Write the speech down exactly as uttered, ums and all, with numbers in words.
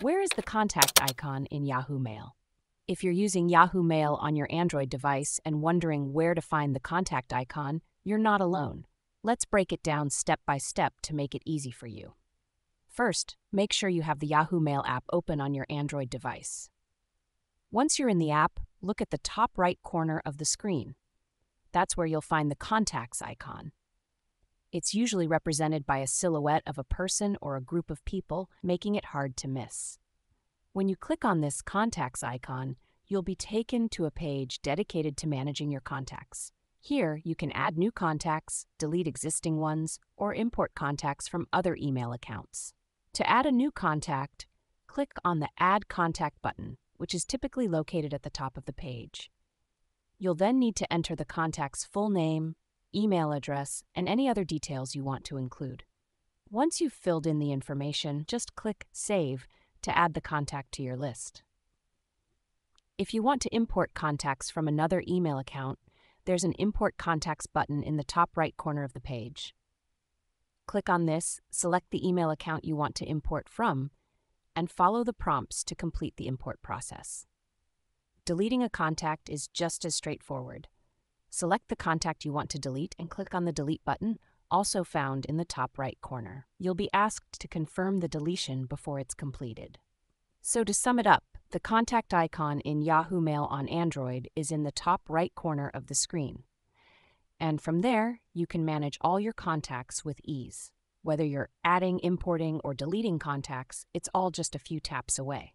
Where is the contact icon in Yahoo Mail? If you're using Yahoo Mail on your Android device and wondering where to find the contact icon, you're not alone. Let's break it down step by step to make it easy for you. First, make sure you have the Yahoo Mail app open on your Android device. Once you're in the app, look at the top right corner of the screen. That's where you'll find the contacts icon. It's usually represented by a silhouette of a person or a group of people, making it hard to miss. When you click on this contacts icon, you'll be taken to a page dedicated to managing your contacts. Here, you can add new contacts, delete existing ones, or import contacts from other email accounts. To add a new contact, click on the Add Contact button, which is typically located at the top of the page. You'll then need to enter the contact's full name, email address, and any other details you want to include. Once you've filled in the information, just click Save to add the contact to your list. If you want to import contacts from another email account, there's an Import Contacts button in the top right corner of the page. Click on this, select the email account you want to import from, and follow the prompts to complete the import process. Deleting a contact is just as straightforward. Select the contact you want to delete and click on the Delete button, also found in the top right corner. You'll be asked to confirm the deletion before it's completed. So to sum it up, the contact icon in Yahoo Mail on Android is in the top right corner of the screen. And from there, you can manage all your contacts with ease. Whether you're adding, importing, or deleting contacts, it's all just a few taps away.